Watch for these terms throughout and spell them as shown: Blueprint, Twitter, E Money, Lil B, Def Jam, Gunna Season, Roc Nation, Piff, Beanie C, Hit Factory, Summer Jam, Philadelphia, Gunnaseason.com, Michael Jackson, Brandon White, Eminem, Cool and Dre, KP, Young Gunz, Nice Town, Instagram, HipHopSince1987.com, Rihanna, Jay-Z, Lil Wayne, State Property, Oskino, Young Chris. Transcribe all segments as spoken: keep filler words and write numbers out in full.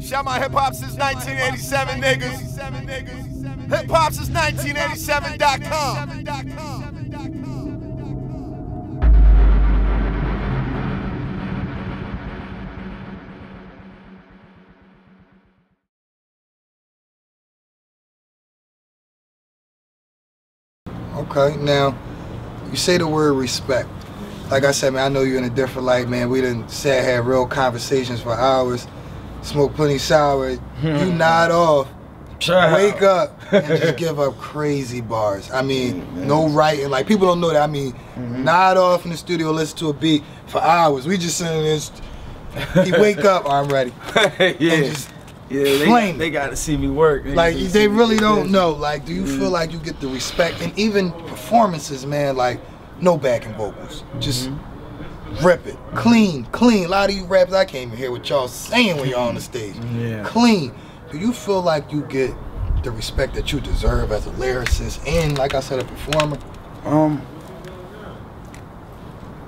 Shout my hip-hop since nineteen eighty-seven, niggas. hip hop since nineteen eighty-seven dot com. Okay, now, you say the word respect. Like I said, man, I know you're in a different light, man. We done sat, had real conversations for hours, smoked plenty sour. You nod off, Child. wake up, and just give up crazy bars. I mean, mm-hmm. no writing. Like, people don't know that. I mean, mm-hmm. nod off in the studio, listen to a beat for hours. We just sitting there, he wake up, oh, I'm ready. Yeah. Yeah, they, they gotta see me work. They like they really don't know. Like, do you mm-hmm. feel like you get the respect and even performances, man? Like, no backing vocals, just mm-hmm. rip it clean, clean. A lot of you rappers, I can't even hear what y'all saying when y'all on the stage. Yeah. Clean. Do you feel like you get the respect that you deserve as a lyricist and, like I said, a performer? Um,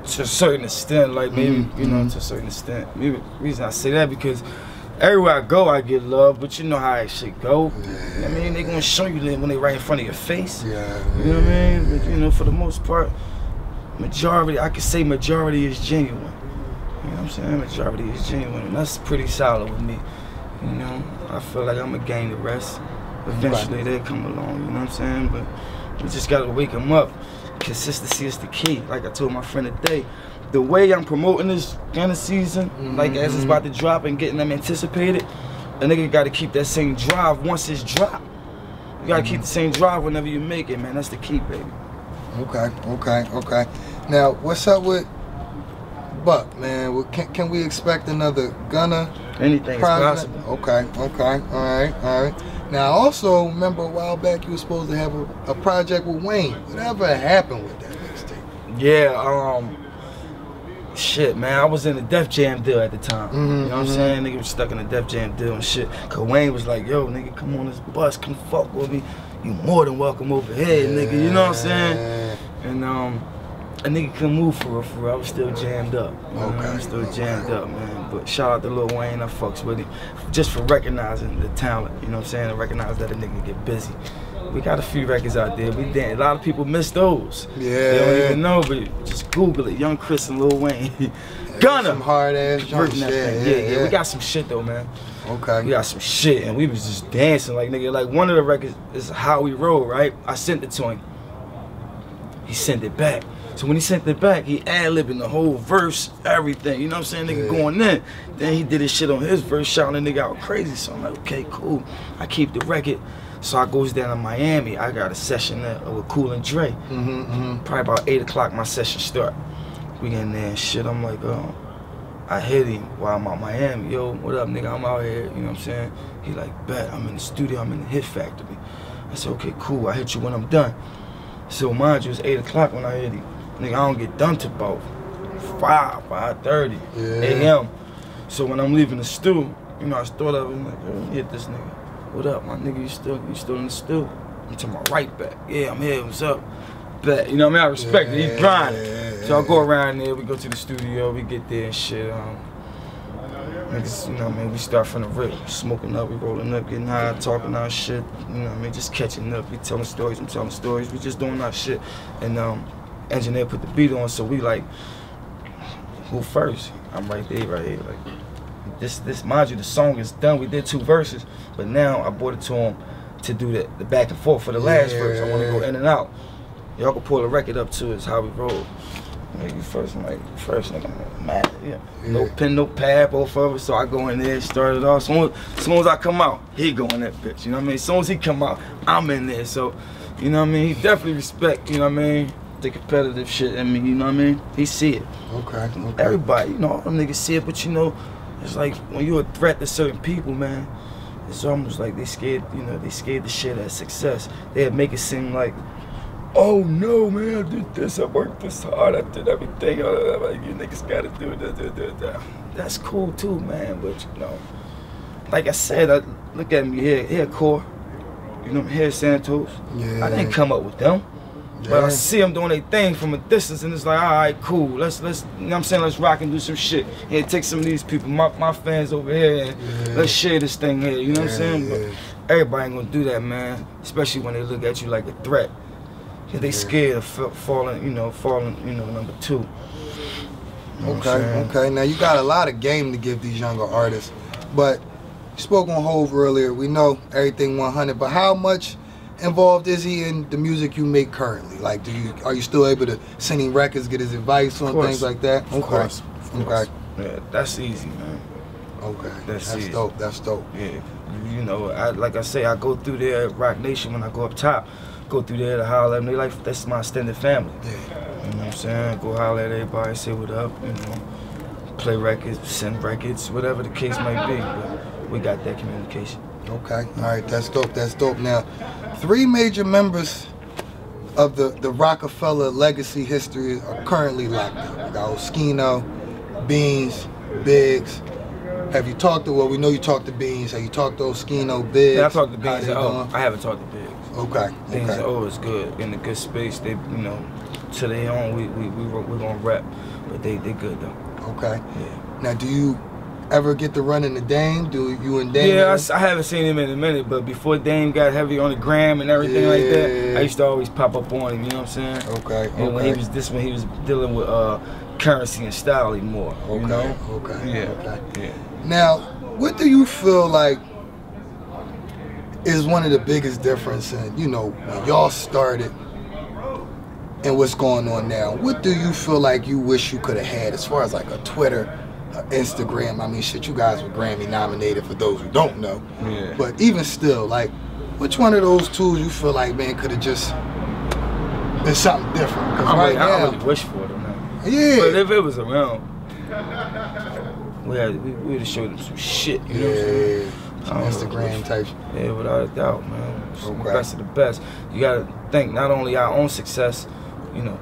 to a certain extent, like maybe mm-hmm. you know, to a certain extent. Maybe the reason I say that because. Everywhere I go, I get love, but you know how it should go. Yeah. I mean, they gonna show you when they right in front of your face. Yeah. You know what I mean? But you know, for the most part, majority, I could say majority is genuine. You know what I'm saying? Majority is genuine, and that's pretty solid with me. You know, I feel like I'm gonna gain the rest. Eventually, right. they'll come along, you know what I'm saying? But we just gotta wake them up. Consistency is the key. Like I told my friend today, the way I'm promoting this Gunna Season, mm-hmm. like as it's about to drop and getting them anticipated, a nigga gotta keep that same drive once it's dropped. You gotta mm-hmm. keep the same drive whenever you make it, man. That's the key, baby. Okay, okay, okay. Now, what's up with Buck, man? Well, can, can we expect another Gunna? Anything prominent? Is possible. Okay, okay, all right, all right. Now, I also remember a while back you were supposed to have a, a project with Wayne. Whatever happened with that mixtape? Yeah, um... shit, man, I was in the Def Jam deal at the time. Mm-hmm, you know what mm-hmm. I'm saying? Nigga was stuck in the Def Jam deal and shit. Cause Wayne was like, yo, nigga, come on this bus, come fuck with me. You more than welcome over here, nigga. You know what I'm saying? And um, a nigga couldn't move for real, for real. I was still jammed up. You know? Okay. I was still jammed up, man. But shout out to Lil Wayne, I fucks with him. Just for recognizing the talent, you know what I'm saying? And recognize that a nigga get busy. We got a few records out there. We didn't. A lot of people miss those. Yeah. They don't even know, but just Google it. Young Chris and Lil Wayne. Gunna. Some hard ass junk shit. Yeah yeah, yeah, yeah. We got some shit though, man. Okay. We got some shit, and we was just dancing like nigga. Like one of the records is How We Roll, right? I sent it to him. He sent it back. So when he sent it back, he ad-libbing the whole verse, everything. You know what I'm saying? Nigga yeah. going in. Then he did his shit on his verse, shouting the nigga out crazy. So I'm like, okay, cool. I keep the record. So I goes down to Miami. I got a session there with Cool and Dre. Mm-hmm, mm-hmm. Probably about eight o'clock my session start. We in there and shit. I'm like, oh, I hit him while I'm out Miami. Yo, what up, nigga? I'm out here. You know what I'm saying? He like, bet. I'm in the studio. I'm in the Hit Factory. I said, okay, cool. I hit you when I'm done. So mind you, it's eight o'clock when I hit him. Nigga, I don't get done till about five, five thirty a m. So when I'm leaving the stew, you know, I thought of him like, oh, hit this nigga. What up, my nigga? You still, you still in the stew? I'm to my right back. Yeah, I'm here. What's up? But you know what I mean? I respect yeah, it. He's grinding. Yeah, so I go around there. We go to the studio. We get there and shit. Um, niggas, you know what I mean? We start from the rip, smoking up. We rolling up, getting high, talking our shit. You know what I mean? Just catching up. We telling stories. I'm telling stories. We just doing our shit. And um, engineer put the beat on, so we like, who first? I'm right there, right here, like. This, this, mind you, the song is done. We did two verses, but now I brought it to him to do the, the back and forth for the last yeah. verse. I want to go in and out. Y'all can pull the record up to it's How We Roll. Maybe first, I'm like, first, nigga, I'm mad. Yeah. yeah. No pen, no pad, both of us. So I go in there, start it off. Soon, soon as I come out, he go in that bitch. You know what I mean? As soon as he come out, I'm in there. So, you know what I mean? He definitely respect, you know what I mean? The competitive shit in me, you know what I mean? He see it. Okay. okay. Everybody, you know, all them niggas see it, but you know, it's like when you're a threat to certain people, man, it's almost like they scared, you know, they scared the shit at success. They'd make it seem like, oh no, man, I did this, I worked this hard, I did everything, all that, like, you niggas gotta do that, do that, that. That's cool too, man, but you know, like I said, I, look at me here, here, Core, you know, here, Santos. Yeah. I didn't come up with them. Yeah. But I see them doing their thing from a distance, and it's like, all right, cool. Let's let's, you know what I'm saying, let's rock and do some shit. Yeah, take some of these people, my my fans over here, and yeah. let's share this thing here. You know yeah, what I'm saying? Yeah. But everybody ain't gonna do that, man. Especially when they look at you like a threat. Cause they yeah. scared of falling, you know, falling, you know, number two. You know okay, okay. Now you got a lot of game to give these younger artists, but you spoke on Hov earlier. We know everything one hundred, but how much involved is he in the music you make currently? Like, do you are you still able to send him records, get his advice on things like that? Of course. Okay. Of course. Okay. Yeah, that's easy, man. Okay. That's, that's dope. That's dope. Yeah. You know, I, like I say, I go through there at Roc Nation when I go up top. Go through there to holler at them. They like, that's my extended family. Yeah. You know what I'm saying? Go holler at everybody, say what up, you know, play records, send records, whatever the case might be. But we got that communication. Okay. All right. That's dope. That's dope. Now, three major members of the, the Rockefeller legacy history are currently locked up. We got Oskino, Beans, Biggs. Have you talked to, well, we know you talked to Beans. Have you talked to Oskino, Biggs? Yeah, I talked to Beans. Oh, I haven't talked to Biggs. Okay. Things okay. are always good in a good space. They, you know, to their own. We we we we're gonna rap, but they they good though. Okay. Yeah. Now, do you ever get to run into Dame? Do you and Dame? Yeah, I, I haven't seen him in a minute. But before Dame got heavy on the gram and everything yeah. like that, I used to always pop up on him. You know what I'm saying? Okay. And okay. when he was this one, he was dealing with uh, Currency and Styley more. Okay. You know? Okay. Yeah. Okay. Yeah. Now, what do you feel like is one of the biggest differences, you know, when y'all started and what's going on now? What do you feel like you wish you could have had as far as like a Twitter, a Instagram? I mean, shit, you guys were Grammy nominated for those who don't know. Yeah. But even still, like, which one of those tools you feel like, man, could have just been something different? I, right now, I really wish for it, man. Yeah. But if it was around, we had, we, we would have showed them some shit, you yeah. know what I'm saying? Instagram type. Yeah, without a doubt, man. Okay. The best of the best. You gotta think not only our own success, you know,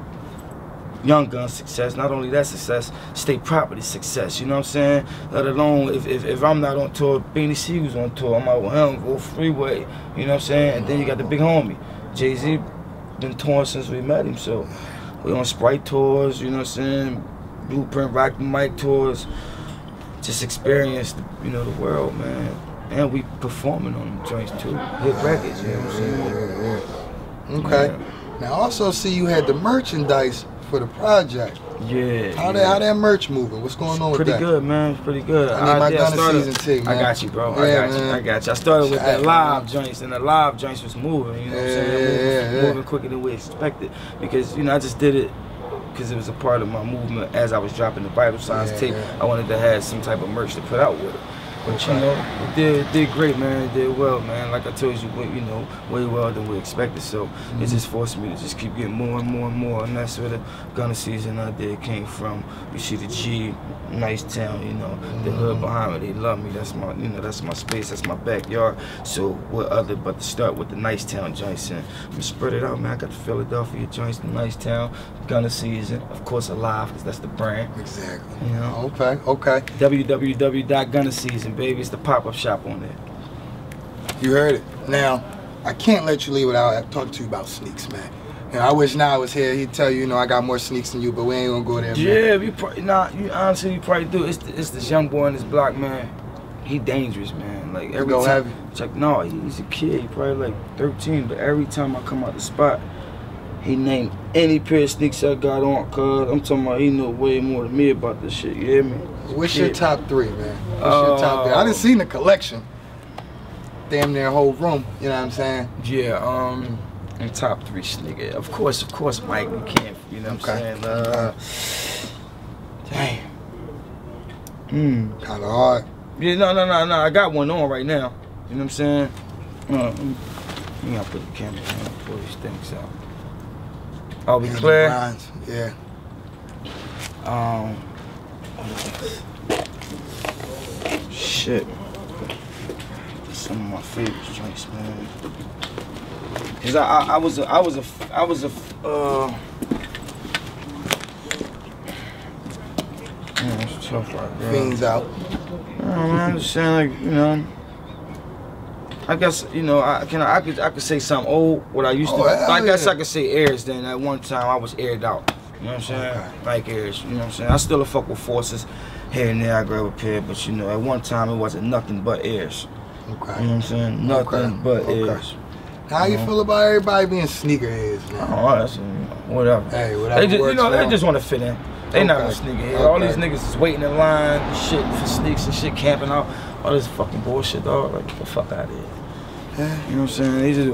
Young Gun's success, not only that success, State Property success, you know what I'm saying? Let alone if, if, if I'm not on tour, Beanie C was on tour, I'm out with him, go Freeway, you know what I'm saying? And then you got the big homie. Jay-Z been touring since we met him, so we on Sprite tours, you know what I'm saying? Blueprint, Rock the Mic tours. Just experienced, you know, the world, man. And we performing on the joints too. Hit records, you know what I'm saying? Yeah, yeah. Okay. Yeah. Now I also see you had the merchandise for the project. Yeah. How yeah. that how that merch moving? What's going on pretty with that? Pretty good, man. Pretty good. I need my yeah, Gunna Season tick, man. I got you, bro. Yeah, I got man. you. I got you. I started with that live joints, and the live joints was moving, you know what I'm yeah, saying? Moving, yeah. moving quicker than we expected. Because, you know, I just did it because it was a part of my movement as I was dropping the Bible Signs yeah, tape. Yeah. I wanted to have some type of merch to put out with it. But you know, it did, it did great, man. It did well, man. Like I told you, you know, way well than we expected. So mm-hmm. it just forced me to just keep getting more and more and more. And that's where the Gunna Season idea came from. You see the G, Nice Town, you know, mm-hmm. the hood behind me. They love me. That's my, you know, that's my space. That's my backyard. So what other but to start with the Nice Town joints? And I'm gonna spread it out, man. I got the Philadelphia joints, the Nice Town, Gunna Season, of course, Alive, because that's the brand. Exactly. You know? Okay. Okay. w w w dot gunna season dot com. Baby, it's the pop-up shop on there. You heard it. Now, I can't let you leave without talking to you about sneaks, man. And I wish now I was here, he'd tell you, you know, I got more sneaks than you, but we ain't gonna go there, man. Yeah, we probably, nah, you honestly, you probably do. It's, the, it's this young boy in this block, man. He dangerous, man. Like, every go time, it's like, no, he's a kid, he probably like thirteen, but every time I come out the spot, he named any pair of sneaks I got on, cuz I'm talking about he know way more than me about this shit, you hear me? What's your top three, man? What's uh, your top three? I done seen the collection. Damn near whole room, you know what I'm saying? Yeah, um, and top three sneaker. Of course, of course, Mike, we can't, you know what okay. I'm saying? Uh, damn. Mm. Kinda hard. Yeah, no, no, no, no, I got one on right now. You know what I'm saying? Uh, you gotta put the camera on before these things out. Are we clear? Yeah. Um. Shit. Some of my favorite joints, man. Cause I, I, I was, a, I was a, I was a. Uh, man, it's tough right there. Things out. I don't know, man. Just saying, like, you know. I guess, you know, I can I could I could say something old, what I used to. Oh, but I guess yeah. I could say airs. Then at one time I was aired out. You know what I'm saying? Okay. Like airs. You know what I'm saying? I still a fuck with forces here and there. I grab a pair, but you know, at one time it wasn't nothing but airs. Okay. You know what I'm saying? Nothing okay. but okay. airs. How you, you know? feel about everybody being sneakerheads, man? Oh, that's whatever. Hey, whatever. They just, you know, they just want to fit in. They okay. not gonna sneakerhead. Okay. All these niggas is waiting in line, shit for sneaks and shit, camping out. All this fucking bullshit, dog. Like, get the fuck out of here. Yeah. You know what I'm saying? They just,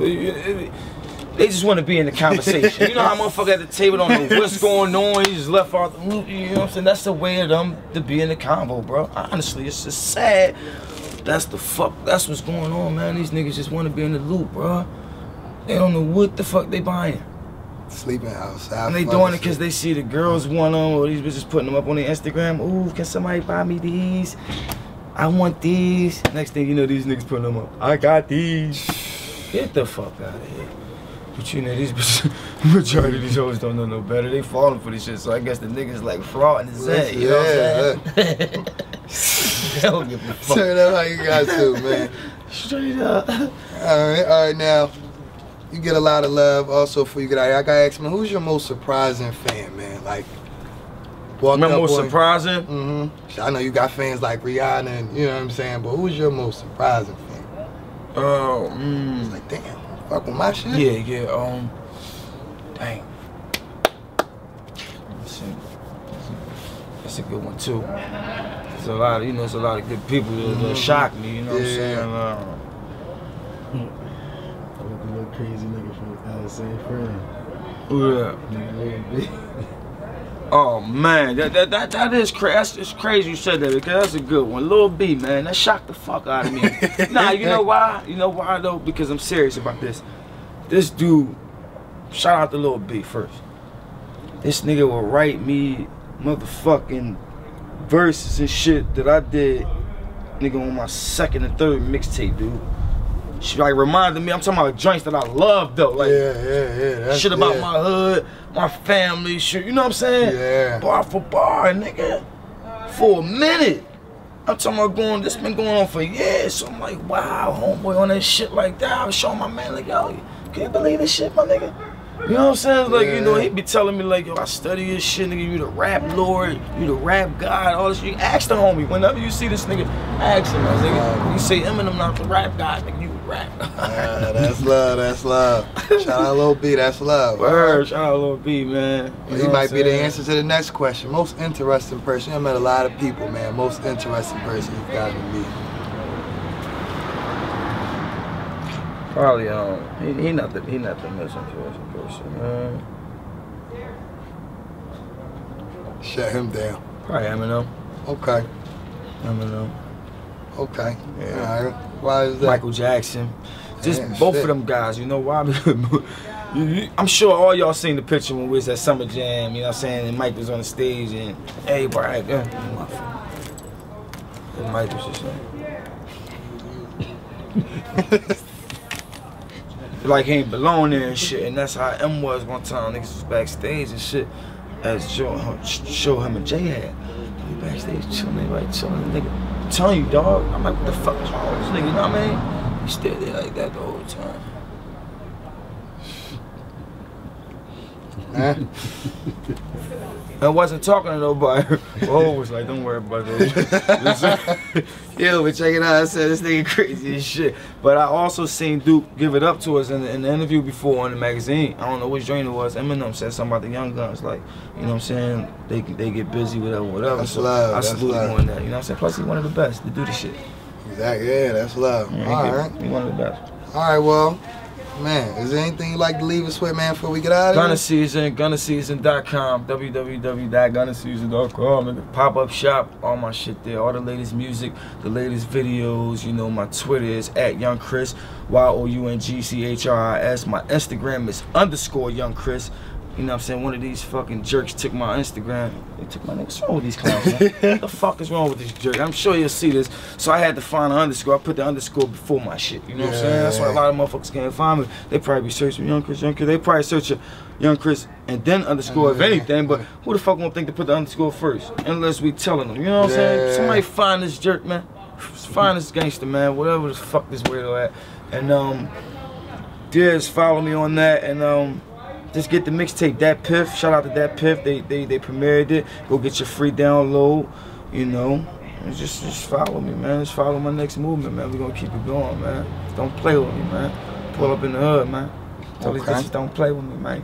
they just want to be in the conversation. You know how motherfucker at the table don't know what's going on. You just left off. You know what I'm saying? That's the way of them to be in the convo, bro. Honestly, it's just sad. That's the fuck. That's what's going on, man. These niggas just want to be in the loop, bro. They don't know what the fuck they buying. Sleeping outside. And they doing it because they see the girls want them, or these bitches putting them up on their Instagram. Ooh, can somebody buy me these? I want these. Next thing you know, these niggas putting them up. I got these. Get the fuck out of here. But you know, these bitches, majority of these hoes don't know no better. They falling for this shit, so I guess the niggas like fraud and that. You know what I'm saying? Hell, give a fuck. Turn up how you guys do, man. Straight up. All right, all right, now. You get a lot of love also for you get out here. I gotta ask, man, who's your most surprising fan, man? Like, walking up, most boy. surprising? Mm-hmm. I know you got fans like Rihanna, and you know what I'm saying, but who's your most surprising fan? Oh, uh, mm. It's like, damn, fuck with my shit? Yeah, yeah, um, dang. That's a, that's a good one, too. There's a lot of, you know, there's a lot of good people that, mm-hmm. that shock me, you know yeah. what I'm saying? Uh, Crazy nigga from uh, same friend. Yeah. Oh man, that that that, that is crazy. It's crazy you said that because that's a good one. Lil B, man, that shocked the fuck out of me. Nah, you know why? You know why though? Because I'm serious about this. This dude, shout out to Lil B first. This nigga will write me motherfucking verses and shit that I did, nigga, on my second and third mixtape, dude. She like reminded me, I'm talking about joints that I love though. Like yeah, yeah, yeah, shit about yeah. my hood, my family, shit. You know what I'm saying? Yeah. Bar for bar, nigga. For a minute. I'm talking about going, this been going on for years. So I'm like, wow, homeboy on that shit like that. I was showing my man like, yo, can you believe this shit, my nigga? You know what I'm saying? Like, yeah. you know, he be telling me like, yo, I study this shit, nigga, you the rap lord, you the rap god, all this shit. Ask the homie. Whenever you see this nigga, ask him, nigga. You say Eminem not the rap god, nigga. uh, that's love, that's love. Shout out Lil B, that's love. Word, shout out Lil B, man. You he might be the answer to the next question. Most interesting person. I met a lot of people, man. Most interesting person you've got to meet. Probably, um, he, he not the he not the most interesting person, man. Shut him down. Probably Eminem. Okay. Eminem. Okay. Yeah. All right. Why is that? Michael Jackson, just man, both shit. of them guys. You know why? I'm sure all y'all seen the picture when we was at Summer Jam. You know what I'm saying? And Mike was on the stage and everybody. Hey, yeah. And Mike was just like, like he ain't belong there and shit. And that's how M was one time. Niggas was backstage and shit, as Joe, show him and Jay had. We backstage chilling, right, chilling, nigga. I'm telling you, dog. I'm like, what the fuck is wrong with this nigga? You know what I mean? He stayed there like that the whole time. Huh? I wasn't talking to nobody. Oh, was like, don't worry about that. Yo, but check it out. I said this nigga crazy as shit. But I also seen Duke give it up to us in the, in the interview before on the magazine. I don't know which joint it was. Eminem said something about the young guns. Like, you know what I'm saying? They they get busy, whatever, whatever. That's so love. I salute him on that. You know what I'm saying? Plus, he's one of the best to do this shit. Exactly. Yeah, that's love. Yeah, all right. He's one of the best. All right, well. Man, is there anything you'd like to leave us with, man, before we get out of here? Gunna Season, Gunna Season dot com, w w w dot Gunna Season dot com, and the pop-up shop, all my shit there, all the latest music, the latest videos, you know, my Twitter is at Young Chris, Y O U N G C H R I S, my Instagram is underscore Young Chris. You know what I'm saying? One of these fucking jerks took my Instagram. They took my name. What's wrong with these clowns, man? What the fuck is wrong with this jerk? I'm sure you'll see this. So I had to find an underscore. I put the underscore before my shit. You know what I'm yeah, saying? That's why a lot of motherfuckers can't find me. They probably be searching Young Chris, Young Chris. They probably search Young Chris and then underscore if anything. But who the fuck won't think to put the underscore first? Unless we telling them. You know what I'm yeah. saying? Somebody find this jerk, man. finest gangster, man, whatever the fuck this weirdo at. And um, just follow me on that, and um, just get the mixtape, That Piff. Shout out to That Piff, they, they, they premiered it. Go get your free download, you know. And just, just follow me, man. Just follow my next movement, man. We're gonna keep it going, man. Don't play with me, man. Pull up in the hood, man. Tell these bitches don't play with me, man.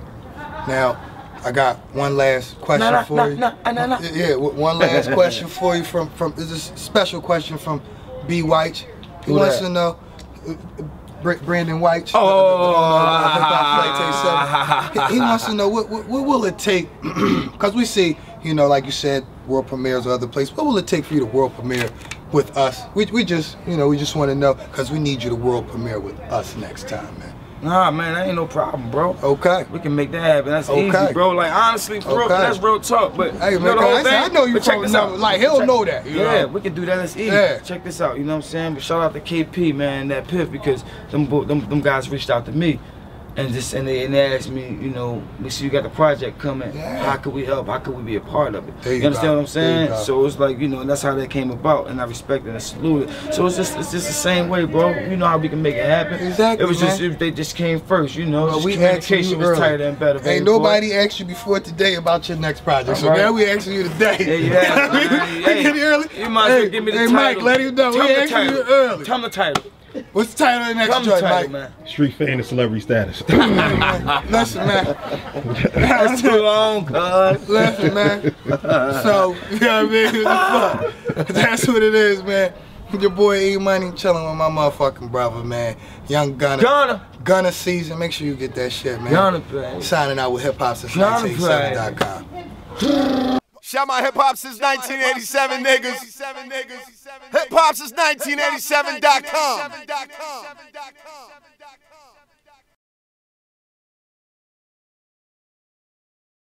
Now, I got one last question nah, nah, for nah, you. Nah, nah, nah, nah. Yeah, one last question for you from, from this is a special question from B. White. He Who wants that? to know, Brandon White. Oh, uh, uh, uh, he wants to know what, what, what will it take, because we see, you know, like you said, world premieres or other places. What will it take for you to world premiere with us? We, we just, you know, we just want to know, because we need you to world premiere with us next time, man. Nah, man, that ain't no problem, bro. Okay. We can make that happen. That's okay. easy, bro. Like, honestly, bro, okay. that's real talk. But hey, you know man, the whole I, thing? I know you check this out. Like, he'll check, know that. You yeah, know? we can do that. It's easy. Yeah. Check this out, you know what I'm saying? But shout out to K P, man, and That Piff, because them, them, them guys reached out to me. And just and they, and they asked me, you know, we see you got the project coming. Yeah. How could we help? How could we be a part of it? You, you understand what I'm saying? So it's like, you know, and that's how that came about, and I respect it and salute it. So it's just it's just the same way, bro. You know how we can make it happen. Exactly. It was man. just it, they just came first, you know. Well, we communication was tighter and better. Ain't nobody boy. asked you before today about your next project. So right. now we asking you today. Hey, yeah, hey, hey, hey, early. You might hey, well give me the hey, title. Hey Mike, let him know. Tell we asking you early. Tell him the title. What's the title of the next joint, Mike? Man. Street fan and celebrity status. Listen, man. That's too long, God. Listen, man. So, you know what I mean? That's what it is, man. Your boy E Money chilling with my motherfucking brother, man. Young Gunna. Gunna. Gunna Season. Make sure you get that shit, man. Gunna play. Signing out with hip hop since nineteen eighty-seven dot com. Shout my hip-hop since nineteen eighty-seven, niggas. Hip-hop since nineteen eighty-seven dot com.